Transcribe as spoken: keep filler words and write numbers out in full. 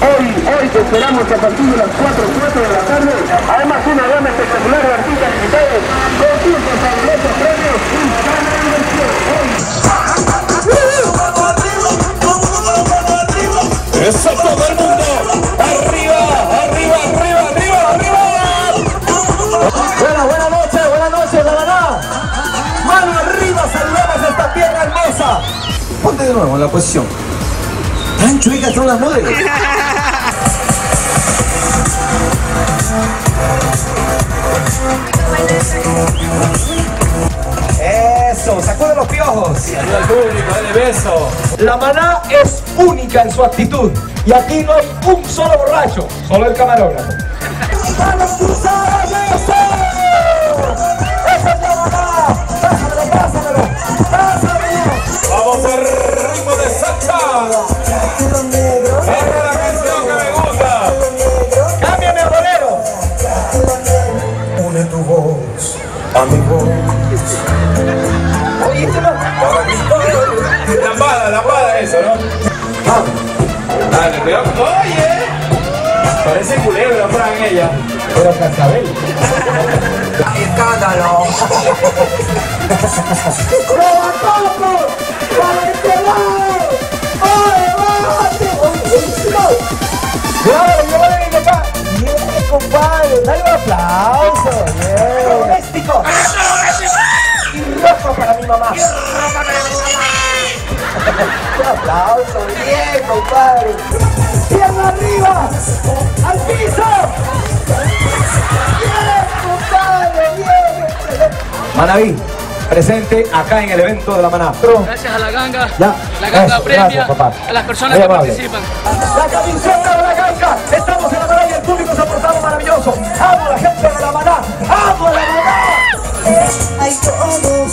Hoy, hoy te esperamos a partir de las cuatro, cuatro de la tarde. Además, una gama espectacular de artistas invitados, concursos, fabulosos premios y canal de ¡eso todo el mundo! ¡Arriba, arriba, arriba, arriba, arriba! Buenas, buenas noches, buenas noches, La Mana. Mano arriba, saludamos esta tierra hermosa. Ponte de nuevo en la posición. Tan chuecas son las modelos. Eso, sacude los piojos. Saluda al público, dale beso. La Maná es única en su actitud. Y aquí no hay un solo borracho, solo el camarógrafo. Vamos al ritmo de salsa. Amigos, oye, ¿no? Lampada, lampada eso, ¿no? Ah. Dale, cuidado. Oye, parece culebra, Fran, ella. Pero cascabel. Escándalo. ¡Levantamos! ¡Para este lado! ¡Oye, vamos! ¡Claro, yo voy a acá! ¡Bien, compadre! ¡Dale un aplauso! ¡Bien! Para mi mamá. Un aplauso, bien, compadre. Pierna arriba, al piso. Bien, compadre, bien. Manaví, presente acá en el evento de La Maná. Gracias a la ganga. Ya. La ganga premia a las personas que participan. La camiseta de la ganga. Estamos en La Maná y el público se ha portado maravilloso. Amo a la gente de La Maná. Amo a La Maná. Hay todo.